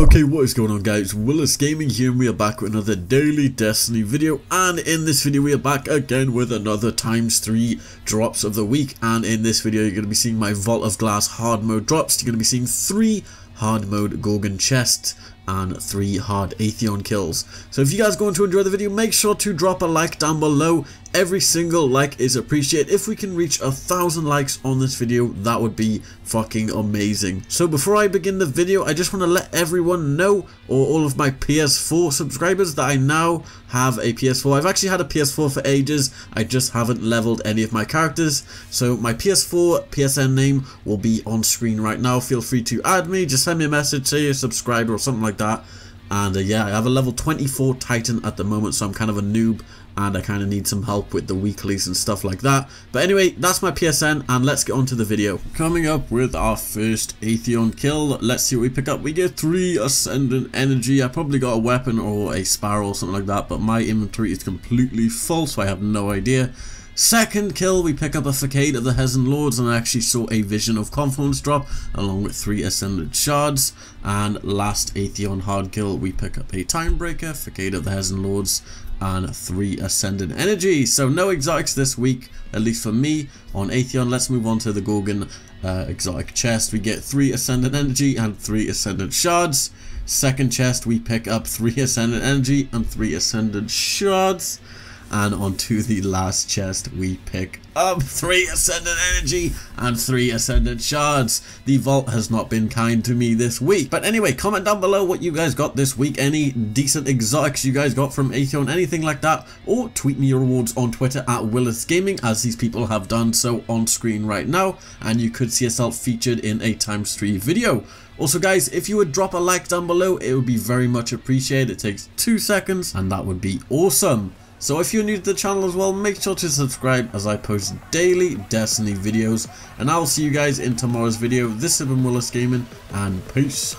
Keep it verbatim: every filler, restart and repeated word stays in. Okay, what is going on, guys? WillisGaming here, and we are back with another daily Destiny video. And in this video we are back again with another times three drops of the week. And in this video you're going to be seeing my Vault of Glass hard mode drops. You're going to be seeing three hard mode Gorgon chests and three hard Atheon kills. So if you guys are going to enjoy the video, make sure to drop a like down below. Every single like is appreciated. If we can reach a thousand likes on this video, that would be fucking amazing. So before I begin the video, I just want to let everyone know, or all of my P S four subscribers, that I now have a P S four. I've actually had a P S four for ages, I just haven't leveled any of my characters. So my P S four P S N name will be on screen right now. Feel free to add me, just send me a message, say you're a subscriber or something like that. And uh, yeah, I have a level twenty-four Titan at the moment, so I'm kind of a noob and I kind of need some help with the weeklies and stuff like that. But anyway, that's my P S N, and let's get on to the video. Coming up with our first Atheon kill, let's see what we pick up. We get three Ascendant Energy. I probably got a weapon or a sparrow or something like that, but my inventory is completely full, so I have no idea. Second kill, we pick up a Facade of the Hesin Lords, and I actually saw a Vision of Confluence drop along with three Ascendant Shards. And last Atheon hard kill, we pick up a Timebreaker, Facade of the Hesin Lords, and three Ascendant Energy. So no exotics this week, at least for me, on Atheon. Let's move on to the Gorgon uh, exotic chest. We get three Ascendant Energy and three Ascendant Shards. Second chest, we pick up three Ascendant Energy and three Ascendant Shards. And onto the last chest, we pick up three Ascendant Energy and three Ascendant Shards. The vault has not been kind to me this week. But anyway, comment down below what you guys got this week. Any decent exotics you guys got from Atheon, anything like that. Or tweet me your rewards on Twitter at WillisGaming, as these people have done so on screen right now. And you could see yourself featured in a times three video. Also guys, if you would drop a like down below, it would be very much appreciated. It takes two seconds and that would be awesome. So if you're new to the channel as well, make sure to subscribe, as I post daily Destiny videos. And I'll see you guys in tomorrow's video. This has been WillisGaming, and peace.